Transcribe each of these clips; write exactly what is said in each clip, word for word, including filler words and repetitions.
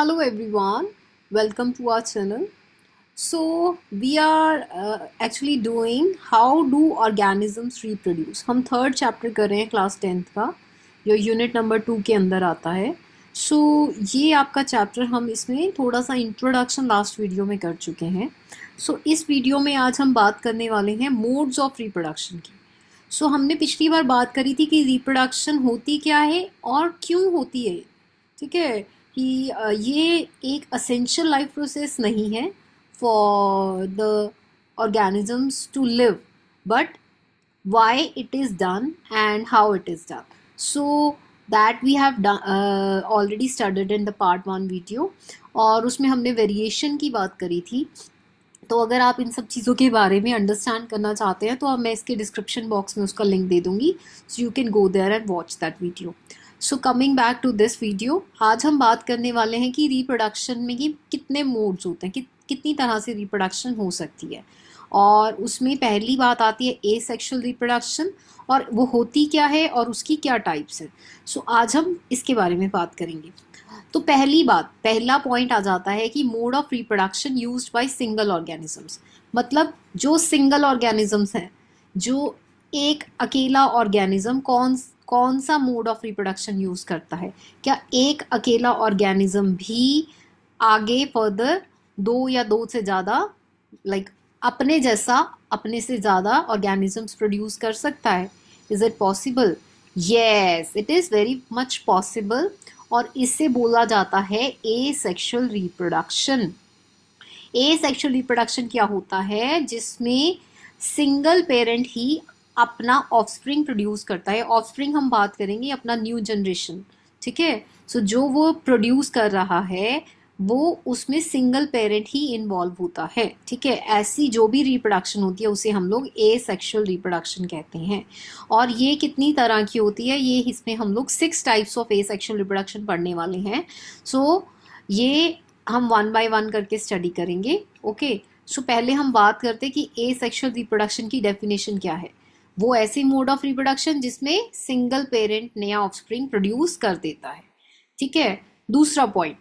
Hello everyone, welcome to our channel. So we are uh, actually doing how do organisms reproduce. हम third chapter कर रहे हैं class tenth का, जो unit number two के अंदर आता है. So ये आपका chapter हम इसमें थोड़ा सा introduction last video में कर चुके हैं. So इस video में आज हम बात करने वाले हैं modes of reproduction की. So हमने पिछली बार बात करी थी कि reproduction होती क्या है और क्यों होती है, ठीक है, कि ये एक असेंशियल लाइफ प्रोसेस नहीं है for the organisms to live, but why it is done and how it is done. So that we have already studied in the part one video, और उसमें हमने वेरिएशन की बात करी थी. तो अगर आप इन सब चीज़ों के बारे में अंडरस्टैंड करना चाहते हैं तो अब मैं इसके डिस्क्रिप्शन बॉक्स में उसका लिंक दे दूँगी, so you can go there and watch that video. So coming back to this video, आज हम बात करने वाले हैं कि रिप्रोडक्शन में कि कितने मोड्स होते हैं, कि कितनी तरह से रिप्रोडक्शन हो सकती है. और उसमें पहली बात आती है ए सेक्शुअल रिप्रोडक्शन, और वो होती क्या है और उसकी क्या टाइप्स हैं. सो so, आज हम इसके बारे में बात करेंगे. तो पहली बात, पहला पॉइंट आ जाता है कि mode of reproduction use by single organisms, मतलब जो सिंगल ऑर्गेनिजम्स हैं, जो एक अकेला ऑर्गेनिज्म कौन कौन सा मोड ऑफ रिप्रोडक्शन यूज़ करता है. क्या एक अकेला ऑर्गेनिज्म भी आगे फर्दर दो या दो से ज़्यादा लाइक like, अपने जैसा अपने से ज़्यादा ऑर्गेनिजम्स प्रोड्यूस कर सकता है? Is it possible? Yes, it is very much possible, और इससे बोला जाता है asexual reproduction. Asexual reproduction क्या होता है? जिसमें सिंगल पेरेंट ही अपना ऑफस्प्रिंग प्रोड्यूस करता है. ऑफस्प्रिंग हम बात करेंगे अपना न्यू जनरेशन, ठीक है. सो जो वो प्रोड्यूस कर रहा है वो उसमें सिंगल पेरेंट ही इन्वॉल्व होता है, ठीक है. ऐसी जो भी रिप्रोडक्शन होती है उसे हम लोग ए सेक्शुअल रिप्रोडक्शन कहते हैं. और ये कितनी तरह की होती है? ये इसमें हम लोग six types of asexual reproduction पढ़ने वाले हैं. सो so, ये हम वन बाय वन करके स्टडी करेंगे, ओके okay? सो so, पहले हम बात करते हैं कि ए सेक्शुअल रिप्रोडक्शन की डेफिनेशन क्या है. वो ऐसे मोड ऑफ रिप्रोडक्शन जिसमें सिंगल पेरेंट नया ऑफस्प्रिंग प्रोड्यूस कर देता है, ठीक है. दूसरा पॉइंट,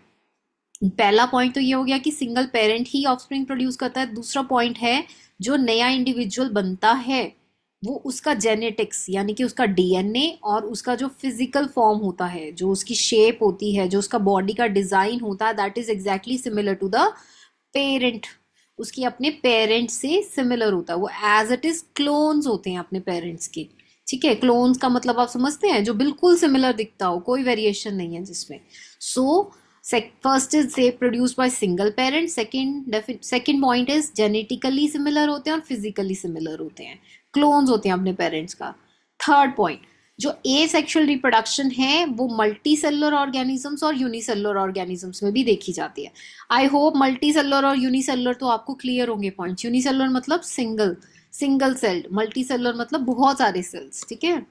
पहला पॉइंट तो ये हो गया कि सिंगल पेरेंट ही ऑफस्प्रिंग प्रोड्यूस करता है. दूसरा पॉइंट है जो नया इंडिविजुअल बनता है वो उसका जेनेटिक्स यानी कि उसका डीएनए और उसका जो फिजिकल फॉर्म होता है, जो उसकी शेप होती है, जो उसका बॉडी का डिजाइन होता है, that is exactly similar to the parent. उसकी अपने पेरेंट्स से सिमिलर होता है वो, एज इट इज क्लोन्स होते हैं अपने पेरेंट्स के, ठीक है. क्लोन्स का मतलब आप समझते हैं जो बिल्कुल सिमिलर दिखता हो, कोई वेरिएशन नहीं है जिसमें. So first is they produced by single parent. Second second point is genetically similar होते हैं और फिजिकली सिमिलर होते हैं, क्लोन्स होते हैं अपने पेरेंट्स का. थर्ड पॉइंट, जो ए सेक्शुअल रिप्रोडक्शन है वो मल्टी सेलुलर ऑर्गेनिजम्स और यूनिसेलुलर ऑर्गेनिजम्स में भी देखी जाती है. आई होप मल्टी सेलुलर और यूनिसेलुलर तो आपको क्लियर होंगे पॉइंट्स. यूनिसेलुलर मतलब single single celled, multi cellular मतलब बहुत सारे सेल्स, ठीक है.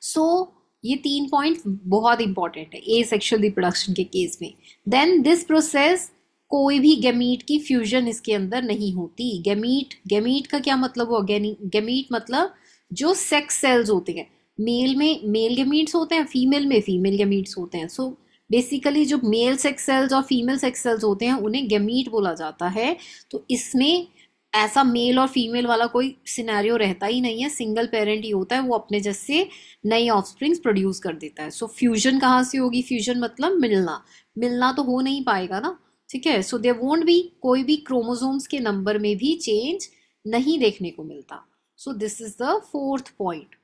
सो ये तीन पॉइंट बहुत इंपॉर्टेंट है ए सेक्शुअल रिप्रोडक्शन के केस में. देन दिस प्रोसेस, कोई भी गैमीट की फ्यूजन इसके अंदर नहीं होती. गैमीट गैमीट का क्या मतलब हुआ? गैमीट मतलब जो सेक्स सेल्स होते हैं, मेल में मेल गैमीट्स होते हैं, फीमेल में फीमेल गैमीट्स होते हैं. सो so, बेसिकली जो मेल सेक्स सेल्स और फीमेल सेक्स सेल्स होते हैं उन्हें गैमीट बोला जाता है. तो इसमें ऐसा मेल और फीमेल वाला कोई सिनेरियो रहता ही नहीं है, सिंगल पेरेंट ही होता है, वो अपने जैसे नए ऑफस्प्रिंग्स प्रोड्यूस कर देता है. सो so, फ्यूजन कहाँ से होगी? फ्यूजन मतलब मिलना. मिलना तो हो नहीं पाएगा ना, ठीक है. सो देयर वोंट बी, कोई भी क्रोमोसोम्स के नंबर में भी चेंज नहीं देखने को मिलता. So this is the fourth point,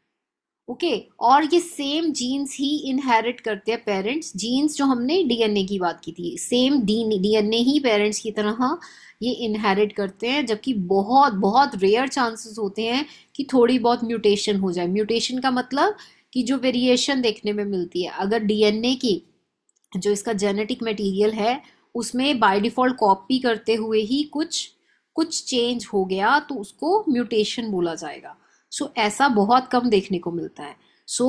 okay okay. और ये सेम जीन्स ही इनहेरिट करते हैं पेरेंट्स. जीन्स जो हमने डीएनए की बात की थी, सेम डीएनए ही पेरेंट्स की तरह ये इनहेरिट करते हैं, जबकि बहुत बहुत रेयर चांसेस होते हैं कि थोड़ी बहुत म्यूटेशन हो जाए. म्यूटेशन का मतलब कि जो वेरिएशन देखने में मिलती है, अगर डीएनए की जो इसका जेनेटिक मटीरियल है उसमें बाय डिफ़ॉल्ट कॉपी करते हुए ही कुछ कुछ चेंज हो गया तो उसको म्यूटेशन बोला जाएगा. सो so, ऐसा बहुत कम देखने को मिलता है. सो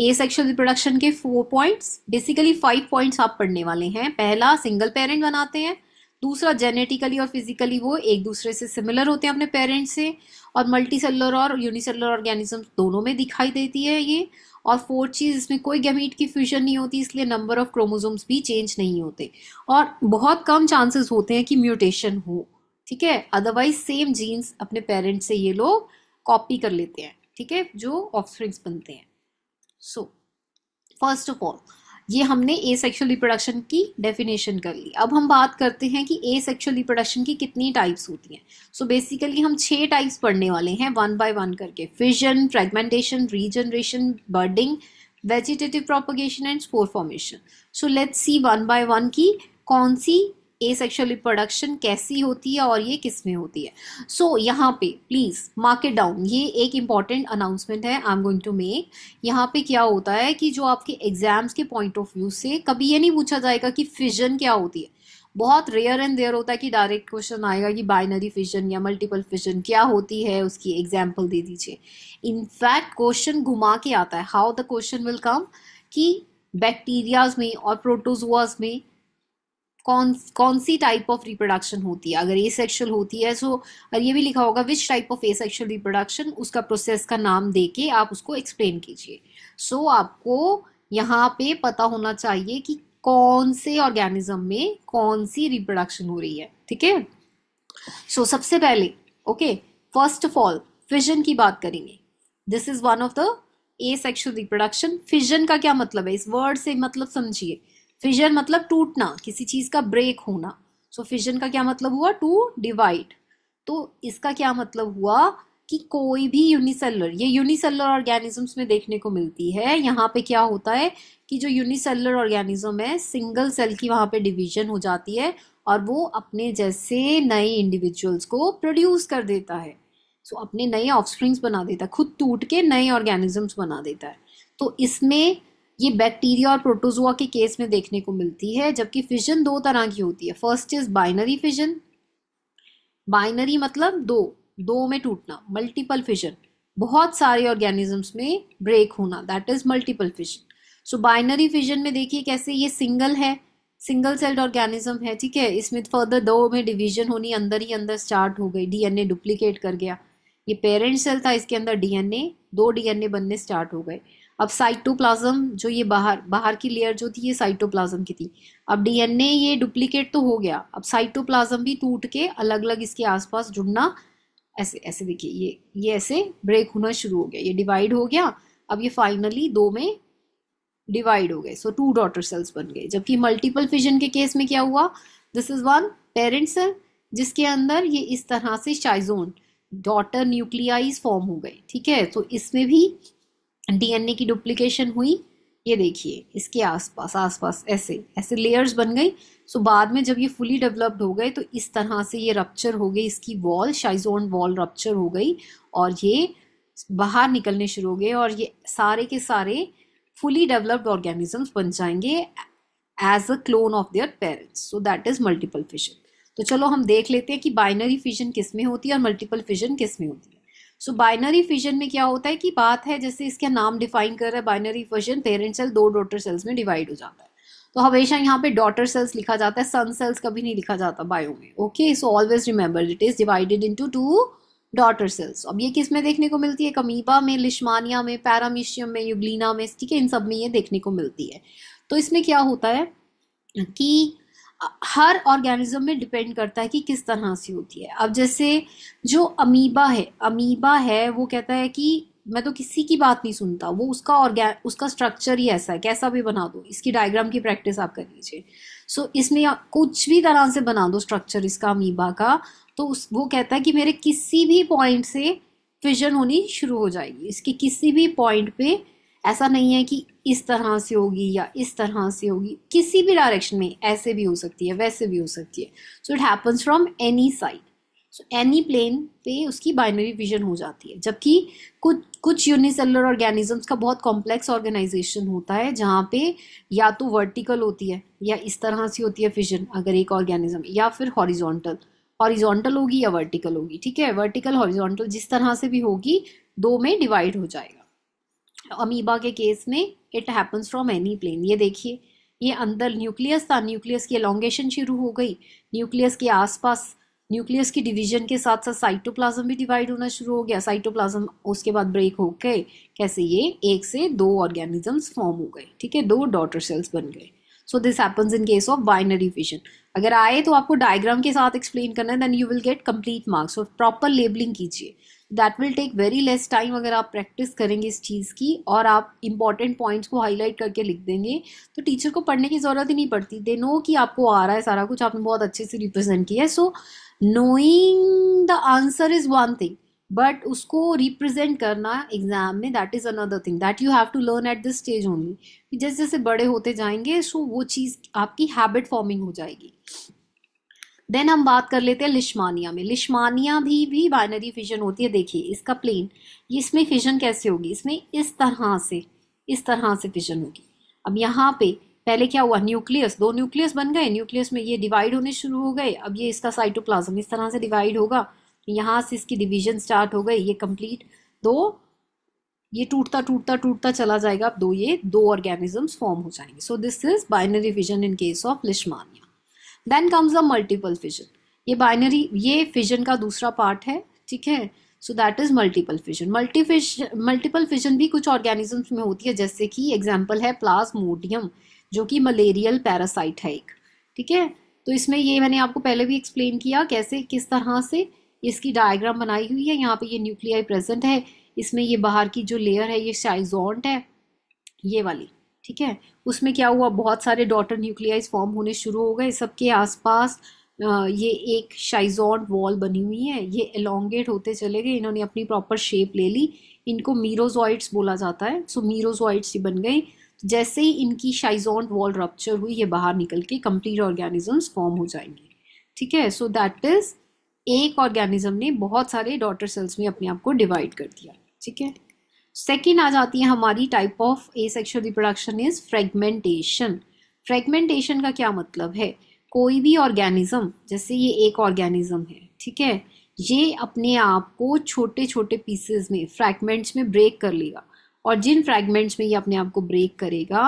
ए सेक्शुअल रिप्रोडक्शन के four points, basically five points आप पढ़ने वाले हैं. पहला, सिंगल पेरेंट बनाते हैं. दूसरा, जेनेटिकली और फिजिकली वो एक दूसरे से सिमिलर होते हैं अपने पेरेंट्स से, और मल्टी सेलुलर और यूनिसेलुलर ऑर्गेनिज्म दोनों में दिखाई देती है ये. और फोर्थ चीज़, इसमें कोई गैमीट की फ्यूजन नहीं होती, इसलिए नंबर ऑफ क्रोमोसोम्स भी चेंज नहीं होते और बहुत कम चांसेस होते हैं कि म्यूटेशन हो। ठीक है, अदरवाइज सेम जीन्स अपने पेरेंट्स से ये लोग कॉपी कर लेते हैं। ठीक है, जो ऑफस्प्रिंग्स बनते हैं। सो फर्स्ट ऑफ ऑल ये हमने एसेक्सुअल रिप्रोडक्शन की डेफिनेशन कर ली। अब हम बात करते हैं कि एसेक्सुअल रिप्रोडक्शन की कितनी टाइप्स होती हैं। सो बेसिकली हम छह टाइप्स पढ़ने वाले हैं वन बाय वन करके, fission, fragmentation, regeneration, budding, vegetative propagation and spore formation. So let's see one by one की कौन सी एसेक्सुअल रिप्रोडक्शन कैसी होती है और ये किस में होती है। सो so, यहाँ पे प्लीज़ मार्क इट डाउन, ये एक इम्पॉर्टेंट अनाउंसमेंट है I am going to make. यहाँ पे क्या होता है कि जो आपके एग्जाम्स के पॉइंट ऑफ व्यू से कभी ये नहीं पूछा जाएगा कि फिजन क्या होती है। बहुत रेयर एंड देयर होता है कि डायरेक्ट क्वेश्चन आएगा कि बाइनरी फिजन या मल्टीपल फिजन क्या होती है, उसकी एग्जाम्पल दे दीजिए। इनफैक्ट क्वेश्चन घुमा के आता है, how the question will come कि बैक्टीरियाज में और प्रोटोजोआज में कौन कौन सी टाइप ऑफ रिप्रोडक्शन होती है। अगर एसेक्सुअल होती है सो और ये भी लिखा होगा which type of asexual reproduction, उसका प्रोसेस का नाम देके आप उसको एक्सप्लेन कीजिए। सो so, आपको यहाँ पे पता होना चाहिए कि कौन से ऑर्गेनिज्म में कौन सी रिप्रोडक्शन हो रही है। ठीक है, सो सबसे पहले okay first of all fission की बात करेंगे। This is one of the asexual reproduction. Fission का क्या मतलब है, इस वर्ड से मतलब समझिए। फिजन मतलब टूटना, किसी चीज का ब्रेक होना। सो so, फिजन का क्या मतलब हुआ, टू डिवाइड। तो इसका क्या मतलब हुआ कि कोई भी यूनिसेलर, ये यूनिसेलर ऑर्गेनिजम्स में देखने को मिलती है। यहाँ पे क्या होता है कि जो यूनिसेलर ऑर्गेनिज्म है सिंगल सेल की वहाँ पे डिवीजन हो जाती है और वो अपने जैसे नए इंडिविजुअल्स को प्रोड्यूस कर देता है। सो so, अपने नए ऑफस्प्रिंग्स बना देता है, खुद टूट के नए ऑर्गेनिजम्स बना देता है। तो इसमें ये बैक्टीरिया और प्रोटोजोआ के केस में देखने को मिलती है। जबकि फिजन दो तरह की होती है, first is binary fission, binary मतलब दो, दो में टूटना। मल्टीपल फिजन, बहुत सारे ऑर्गेनिजम्स में ब्रेक होना, that is multiple fission. So binary fission में देखिए कैसे ये सिंगल है, सिंगल सेल्ड ऑर्गेनिज्म है। ठीक है, इसमें फर्दर दो में डिवीजन होनी अंदर ही अंदर स्टार्ट हो गई, डीएनए डुप्लीकेट कर गया। ये पेरेंट सेल था, इसके अंदर डीएनए, दो डीएनए बनने स्टार्ट हो गए। अब साइटोप्लाज्म जो ये बाहर बाहर की लेयर जो थी ये साइटोप्लाज्म की थी। अब डीएनए ये डुप्लीकेट तो हो गया, अब साइटोप्लाज्म भी टूट के अलग अलग इसके आसपास जुड़ना, ऐसे ऐसे देखिए ये ये ऐसे ब्रेक होना शुरू हो गया, ये डिवाइड हो गया। अब ये फाइनली दो में डिवाइड हो गए, सो टू डॉटर सेल्स बन गए। जबकि मल्टीपल फिजन के केस में क्या हुआ, this is one parent cell जिसके अंदर ये इस तरह से शाइजोन डॉटर न्यूक्लियाइज फॉर्म हो गए। ठीक है, तो इसमें भी डीएनए की डुप्लीकेशन हुई, ये देखिए इसके आसपास आसपास ऐसे ऐसे लेयर्स बन गई। सो बाद में जब ये फुली डेवलप्ड हो गए तो इस तरह से ये रप्चर हो गई, इसकी वॉल, शाइजोन वॉल रप्चर हो गई और ये बाहर निकलने शुरू हो गए और ये सारे के सारे फुली डेवलप्ड ऑर्गेनिजम्स बन जाएंगे as a clone of their parents. So that is multiple fission. तो चलो हम देख लेते हैं कि बाइनरी फिजन किस में होती है और मल्टीपल फिजन किस में होती है। सो बाइनरी फिजन में क्या होता है कि बात है जैसे इसका नाम डिफाइन कर रहा है, बाइनरी फिजन, पेरेंट सेल दो डॉटर सेल्स में डिवाइड हो जाता है। तो हमेशा यहाँ पे डॉटर सेल्स लिखा जाता है, सन सेल्स कभी नहीं लिखा जाता बायो में। Okay, so always remember it is divided into two daughter cells. अब ये किस में देखने को मिलती है, अमीबा में, लिशमानिया में, पैरामीशियम में, यूग्लिना में। ठीक है, इन सब में ये देखने को मिलती है। तो इसमें क्या होता है कि हर ऑर्गेनिज्म में डिपेंड करता है कि किस तरह से होती है। अब जैसे जो अमीबा है, अमीबा है वो कहता है कि मैं तो किसी की बात नहीं सुनता, वो उसका ऑर्गेन उसका स्ट्रक्चर ही ऐसा है, कैसा भी बना दो। इसकी डायग्राम की प्रैक्टिस आप कर लीजिए। सो so, इसमें कुछ भी तरह से बना दो स्ट्रक्चर इसका अमीबा का, तो उस वो कहता है कि मेरे किसी भी पॉइंट से फिजन होनी शुरू हो जाएगी। इसके किसी भी पॉइंट पे ऐसा नहीं है कि इस तरह से होगी या इस तरह से होगी, किसी भी डायरेक्शन में, ऐसे भी हो सकती है, वैसे भी हो सकती है। So it happens from any side. So any plane पे उसकी बाइनरी विजन हो जाती है। जबकि कुछ कुछ यूनिसेलर ऑर्गेनिजम्स का बहुत कॉम्प्लेक्स ऑर्गेनाइजेशन होता है जहाँ पे या तो वर्टिकल होती है या इस तरह से होती है फिजन, अगर एक ऑर्गेनिज्म, या फिर हॉरिजॉन्टल, हॉरिजॉन्टल होगी या वर्टिकल होगी। ठीक है, वर्टिकल हॉरिजॉन्टल जिस तरह से भी होगी दो में डिवाइड हो जाएगा। अमीबा के केस में it happens from any plane. ये देखिए ये अंदर न्यूक्लियस था, न्यूक्लियस की एलोंगेशन शुरू हो गई, न्यूक्लियस के आसपास न्यूक्लियस की डिवीजन के साथ साथ साइटोप्लाज्म भी डिवाइड होना शुरू हो गया। साइटोप्लाज्म उसके बाद ब्रेक हो गए, कैसे ये एक से दो ऑर्गेनिजम्स फॉर्म हो गए, ठीक है, दो डॉटर सेल्स बन गए। So this happens in case of binary fission. अगर आए तो आपको डायग्राम के साथ एक्सप्लेन करना है, then you will get complete marks. और प्रॉपर लेबलिंग कीजिए, that will take very less time. अगर आप प्रैक्टिस करेंगे इस चीज़ की और आप इंपॉर्टेंट पॉइंट्स को हाईलाइट करके लिख देंगे तो टीचर को पढ़ने की ज़रूरत ही नहीं पड़ती। दे नो कि आपको आ रहा है सारा कुछ, आपने बहुत अच्छे से रिप्रेजेंट किया है। So knowing the answer is one thing, but उसको रिप्रेजेंट करना एग्जाम में, that is another thing that you have to learn at this stage only. जैसे जैसे बड़े होते जाएंगे सो वो चीज़ आपकी हैबिट फॉर्मिंग हो जाएगी। देन हम बात कर लेते हैं लिश्मानिया में। लिश्मानिया भी भी बाइनरी फिजन होती है। देखिए इसका प्लेन, इसमें फिजन कैसे होगी, इसमें इस तरह से इस तरह से फिजन होगी। अब यहाँ पे पहले क्या हुआ, न्यूक्लियस, दो न्यूक्लियस बन गए, न्यूक्लियस में ये डिवाइड होने शुरू हो गए। अब ये इसका साइटोप्लाज्म इस तरह से डिवाइड होगा, यहाँ से इसकी डिवीजन स्टार्ट हो गई। ये कंप्लीट दो, ये टूटता टूटता टूटता चला जाएगा। अब दो ये दो ऑर्गेनिजम्स फॉर्म हो जाएंगे। So this is binary fission in case of लिश्मानिया। Then comes the multiple fission. ये बाइनरी, ये फिजन का दूसरा पार्ट है, ठीक है। So that is multiple fission. Multi fiss multiple fission भी कुछ ऑर्गेनिजम्स में होती है, जैसे कि एग्जाम्पल है प्लाज्मोडियम, जो कि मलेरियल पैरासाइट है एक, ठीक है। तो इसमें ये मैंने आपको पहले भी एक्सप्लेन किया कैसे, किस तरह से इसकी डायग्राम बनाई हुई है। यहाँ पे ये न्यूक्लियाई प्रेजेंट है, इसमें ये बाहर की जो लेयर है ये साइजोंट है, ये वाली, ठीक है। उसमें क्या हुआ, बहुत सारे डॉटर न्यूक्लियाइज फॉर्म होने शुरू हो गए। सबके आसपास ये एक साइजोंट वॉल बनी हुई है, ये एलोंगेट होते चले गए, इन्होंने अपनी प्रॉपर शेप ले ली। इनको मीरोजॉइड्स बोला जाता है। सो मीरोजॉइड्स ही बन गई। जैसे ही इनकी साइजोंट वॉल रप्चर हुई, ये बाहर निकल के कंप्लीट ऑर्गेनिजम्स फॉर्म हो जाएंगे, ठीक है। सो दैट इज एक ऑर्गेनिज्म ने बहुत सारे डॉटर सेल्स में अपने आप को डिवाइड कर दिया, ठीक है। सेकेंड आ जाती है हमारी type of asexual reproduction is fragmentation. Fragmentation का क्या मतलब है, कोई भी ऑर्गेनिज्म, जैसे ये एक ऑर्गेनिज्म है, ठीक है, ये अपने आप को छोटे छोटे पीसेस में, फ्रैगमेंट्स में ब्रेक कर लेगा। और जिन फ्रैगमेंट्स में ये अपने आप को ब्रेक करेगा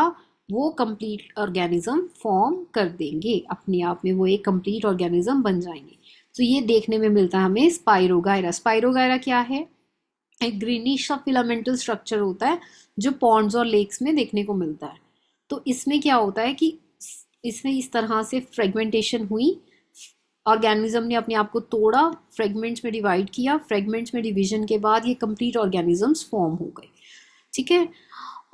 वो कंप्लीट ऑर्गेनिज्म फॉर्म कर देंगे, अपने आप में वो एक कंप्लीट ऑर्गेनिज्म बन जाएंगे। तो ये देखने में मिलता है हमें स्पाइरोगायरा। स्पाइरोगायरा क्या है, एक ग्रीनिश सा फिलामेंटल स्ट्रक्चर होता है जो पॉन्ड्स और लेक्स में देखने को मिलता है। तो इसमें क्या होता है कि इसमें इस तरह से फ्रेगमेंटेशन हुई, ऑर्गेनिज्म ने अपने आप को तोड़ा, फ्रेगमेंट्स में डिवाइड किया, फ्रेगमेंट्स में डिवीजन के बाद ये कंप्लीट ऑर्गेनिजम्स फॉर्म हो गए, ठीक है।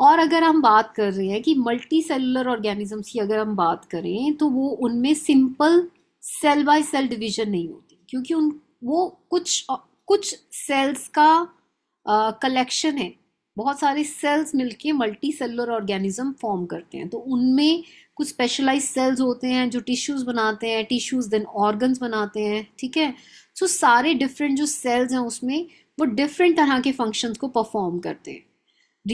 और अगर हम बात कर रहे हैं कि मल्टी सेलुलर ऑर्गेनिजम्स की अगर हम बात करें तो वो उनमें simple cell by cell division नहीं होती, क्योंकि उन वो कुछ कुछ सेल्स का कलेक्शन uh, है। बहुत सारे सेल्स मिलके मल्टी सेलुलर ऑर्गेनिज्म फॉर्म करते हैं। तो उनमें कुछ स्पेशलाइज सेल्स होते हैं जो टिश्यूज़ बनाते हैं, टिश्यूज़ देन ऑर्गन्स बनाते हैं, ठीक है। सो सारे डिफरेंट जो सेल्स हैं उसमें वो डिफरेंट तरह के फंक्शंस को परफॉर्म करते हैं।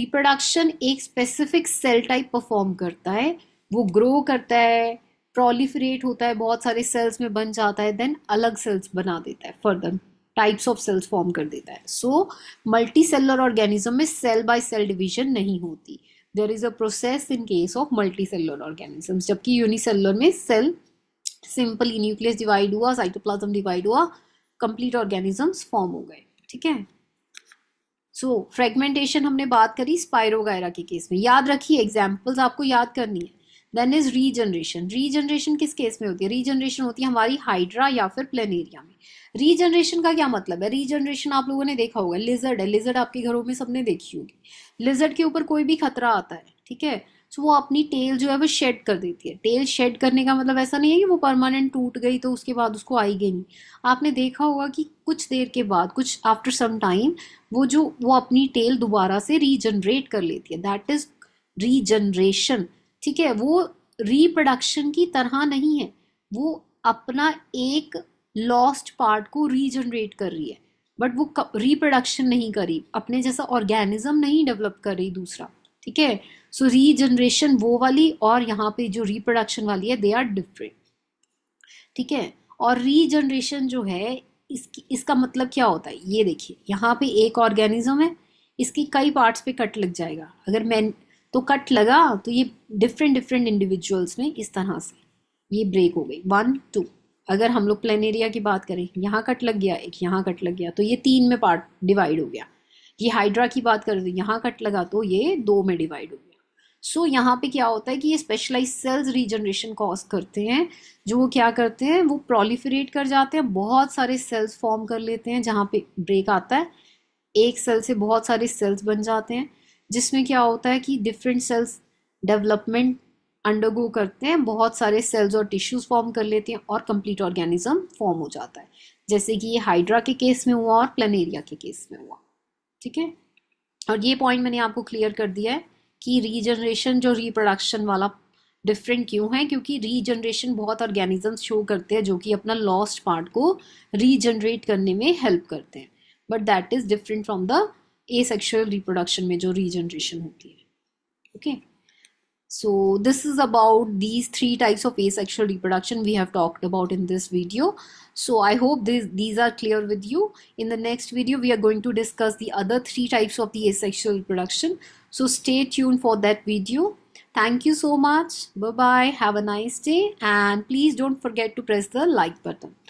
रिप्रोडक्शन एक स्पेसिफिक सेल टाइप परफॉर्म करता है, वो ग्रो करता है, प्रोलिफरेट होता है, बहुत सारे सेल्स में बन जाता है, देन अलग सेल्स बना देता है, further types of cells form कर देता है। सो मल्टी सेलुलर ऑर्गेनिज्म में सेल बाय सेल डिवीजन नहीं होती। There is a process in case of multi cellular organisms, जबकि यूनिसेलुलर में सेल सिंपली न्यूक्लियस डिवाइड हुआ, साइटोप्लाज्म डिवाइड हुआ, कंप्लीट ऑर्गेनिजम्स फॉर्म हो गए, ठीक है। सो फ्रेगमेंटेशन हमने बात करी स्पाइरोगायरा के केस में। याद रखिए, एग्जाम्पल्स आपको याद करनी है। Then is regeneration. रीजनरेशन किस केस में होती है, रीजनरेशन होती है हमारी हाइड्रा या फिर प्लेनेरिया में। रीजनरेशन का क्या मतलब है, रीजनरेशन आप लोगों ने देखा होगा, लिजर्ड है, लिजर्ड आपके घरों में सबने देखी होगी। लिजर्ड के ऊपर कोई भी खतरा आता है, ठीक है, तो वो अपनी टेल जो है वो शेड कर देती है। टेल शेड करने का मतलब ऐसा नहीं है कि वो परमानेंट टूट गई तो उसके बाद उसको आएगी नहीं। आपने देखा होगा कि कुछ देर के बाद, कुछ आफ्टर सम टाइम, वो जो वो अपनी टेल दोबारा से रीजनरेट कर लेती है, दैट इज रीजनरेशन, ठीक है। वो रिप्रोडक्शन की तरह नहीं है, वो अपना एक लॉस्ट पार्ट को रीजनरेट कर रही है, बट वो रिप्रोडक्शन नहीं कर रही, अपने जैसा ऑर्गेनिज्म नहीं डेवलप कर रही दूसरा, ठीक है। सो रीजनरेशन वो वाली और यहाँ पे जो रिप्रोडक्शन वाली है, दे आर डिफरेंट, ठीक है। और रीजनरेशन जो है इसकी, इसका मतलब क्या होता है, ये देखिए यहाँ पे एक ऑर्गेनिज्म है, इसकी कई पार्ट्स पे कट लग जाएगा। अगर मैं तो कट लगा तो ये डिफरेंट डिफरेंट इंडिविजुअल्स में इस तरह से ये ब्रेक हो गई, वन टू। अगर हम लोग प्लेन एरिया की बात करें, यहाँ कट लग गया, एक यहाँ कट लग गया, तो ये तीन में पार्ट डिवाइड हो गया। ये हाइड्रा की बात करें तो यहाँ कट लगा तो ये दो में डिवाइड हो गया। सो so, यहाँ पे क्या होता है कि ये स्पेशलाइज सेल्स रीजनरेशन कॉज करते हैं, जो वो क्या करते हैं, वो प्रोलिफरेट कर जाते हैं, बहुत सारे सेल्स फॉर्म कर लेते हैं। जहाँ पे ब्रेक आता है एक सेल से बहुत सारे सेल्स बन जाते हैं, जिसमें क्या होता है कि डिफरेंट सेल्स डेवलपमेंट अंडरगो करते हैं, बहुत सारे सेल्स और टिश्यूज फॉर्म कर लेते हैं और कंप्लीट ऑर्गेनिज्म फॉर्म हो जाता है, जैसे कि ये हाइड्रा के केस में हुआ और प्लनेरिया के केस में हुआ। ठीक है, और ये पॉइंट मैंने आपको क्लियर कर दिया है कि रीजनरेशन जो रिप्रोडक्शन वाला डिफरेंट क्यों है, क्योंकि रीजनरेशन बहुत ऑर्गेनिजम्स शो करते हैं जो कि अपना लॉस्ट पार्ट को रीजनरेट करने में हेल्प करते हैं, but that is different from the asexual reproduction में जो रीजनरेशन होती है। Okay, so this is about these three types of asexual reproduction we have talked about in this video. So I hope this these are clear with you. In the next video we are going to discuss the other three types of the asexual reproduction, so stay tuned for that video. Thank you so much, bye bye, have a nice day, and please don't forget to press the like button.